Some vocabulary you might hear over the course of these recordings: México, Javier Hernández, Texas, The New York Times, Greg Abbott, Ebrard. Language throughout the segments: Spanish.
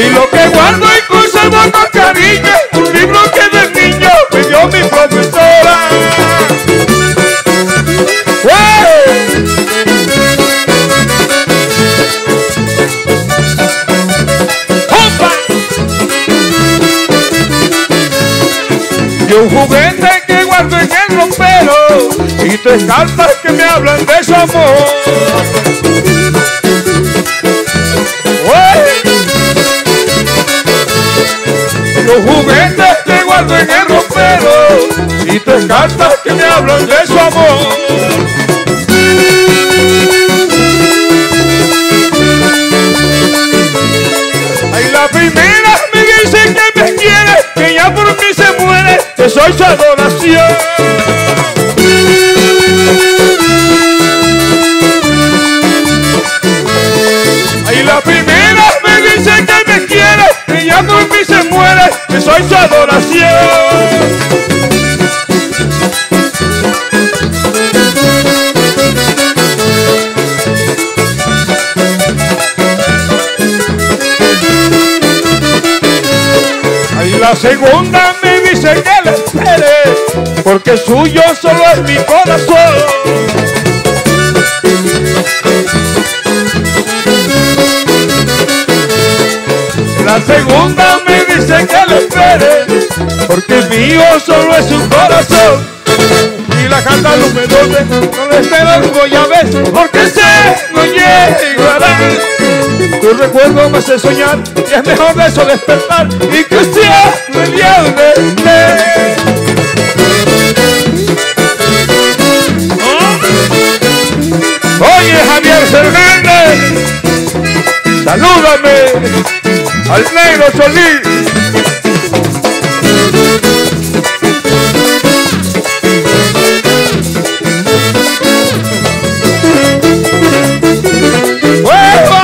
Ahí lo que guardo y conservo con cariño, un libro que de niño me dio mi profesora. ¡Opa! Y un juguete que guardo en el rompero y tres cartas que me hablan de su amor. Los juguetes que guardo en el ropero y tres cartas que me hablan de su amor. Ay, la primera me dice que me quiere, que ya por mí se muere, que soy su adoración. Ay, la primera me dice que me quiere, que ya por mí se muere, que soy su adoración. Ay, la segunda me dice que la espere, porque suyo solo es mi corazón. La segunda me dice que lo espere, porque mío solo es un corazón. Y la carta número 12, no le espero voy a ver, porque sé no llegará. Tu recuerdo me hace soñar, y es mejor de eso despertar, y que siempre el día de oh. Oye, Javier Hernández, salúdame al negro Solís. ¡Hueva!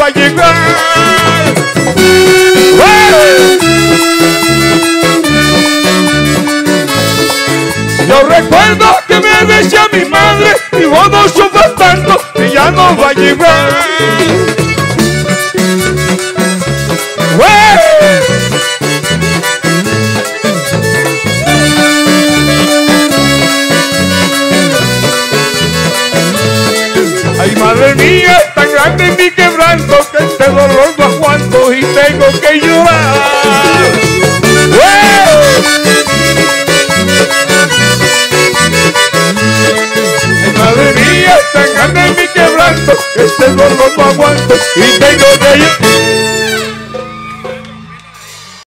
Va a llegar. ¡Hey! Yo recuerdo que me decía mi madre, hijo, no sufras tanto, que ya no va a llegar. ¡Hey! Ay, madre mía, es tan grande mi quebranto, que este dolor no aguanto y tengo que llorar. ¡Hey! Madre mía, tan grande mi quebranto, que este dolor no aguanto y tengo que llorar.